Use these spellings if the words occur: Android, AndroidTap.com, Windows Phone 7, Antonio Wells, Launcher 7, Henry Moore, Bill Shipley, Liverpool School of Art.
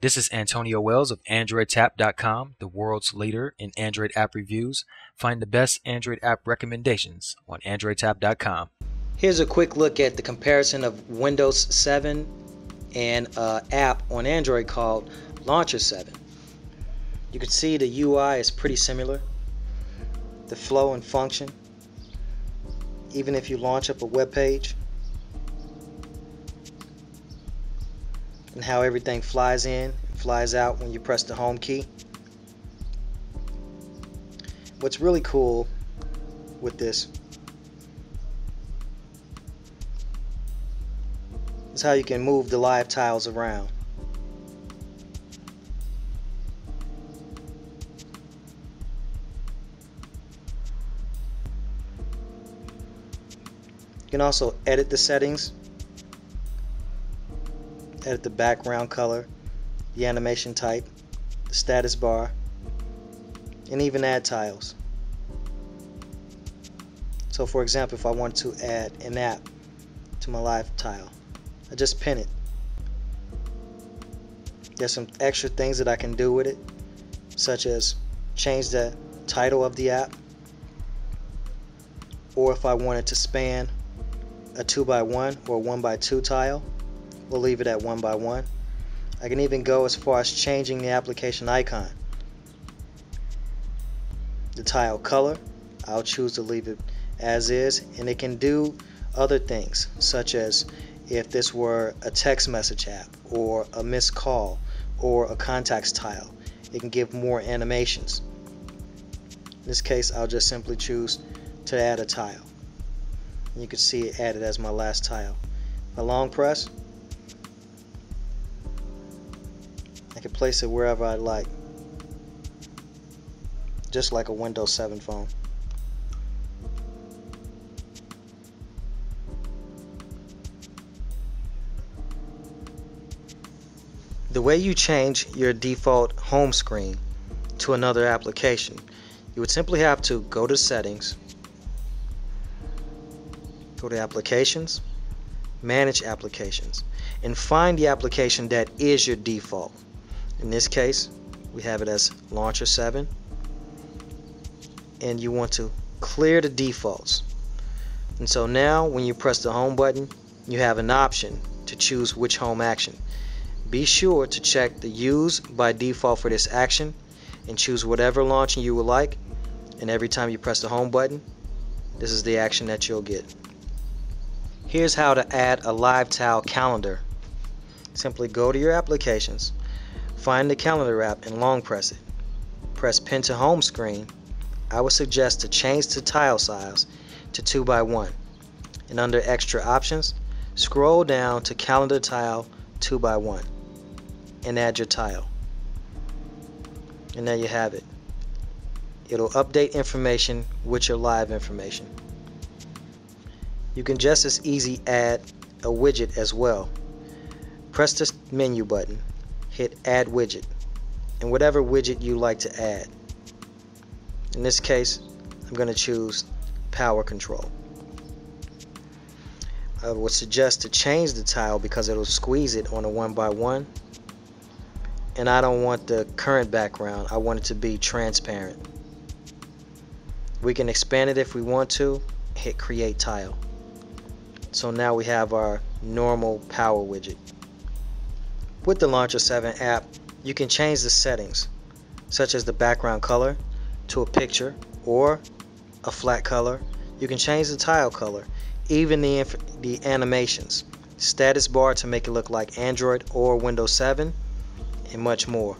This is Antonio Wells of AndroidTap.com, the world's leader in Android app reviews. Find the best Android app recommendations on AndroidTap.com. Here's a quick look at the comparison of Windows 7 and an app on Android called Launcher 7. You can see the UI is pretty similar, the flow and function, even if you launch up a web page, and how everything flies in and flies out when you press the home key. What's really cool with this is how you can move the live tiles around. You can also edit the settings, edit the background color, the animation type, the status bar, and even add tiles. So for example, if I want to add an app to my live tile, I just pin it. There's some extra things that I can do with it, such as change the title of the app, or if I wanted to span a 2x1 or 1x2 tile, we'll leave it at 1x1. I can even go as far as changing the application icon. The tile color, I'll choose to leave it as is, and it can do other things, such as if this were a text message app or a missed call or a contacts tile, it can give more animations. In this case, I'll just simply choose to add a tile. You can see it added as my last tile. A long press, I can place it wherever I'd like, just like a Windows 7 phone. The way you change your default home screen to another application, you would simply have to go to Settings, go to Applications, Manage Applications, and find the application that is your default. In this case, we have it as Launcher 7, and you want to clear the defaults. And so now when you press the home button, you have an option to choose which home action. Be sure to check the Use by default for this action and choose whatever launcher you would like, and every time you press the home button, this is the action that you'll get. Here's how to add a live tile calendar. Simply go to your applications, find the calendar app, and long press it. Press pin to home screen. I would suggest to change the tile size to 2x1. And under extra options, scroll down to calendar tile 2x1 and add your tile. And there you have it. It'll update information with your live information. You can just as easy add a widget as well. Press this menu button, hit add widget, and whatever widget you like to add. In this case, I'm going to choose power control. I would suggest to change the tile because it'll squeeze it on a 1x1, and I don't want the current background. I want it to be transparent. We can expand it if we want to, hit create tile. So now we have our normal power widget. With the Launcher 7 app, you can change the settings, such as the background color to a picture or a flat color. You can change the tile color, even the animations, status bar to make it look like Android or Windows 7, and much more.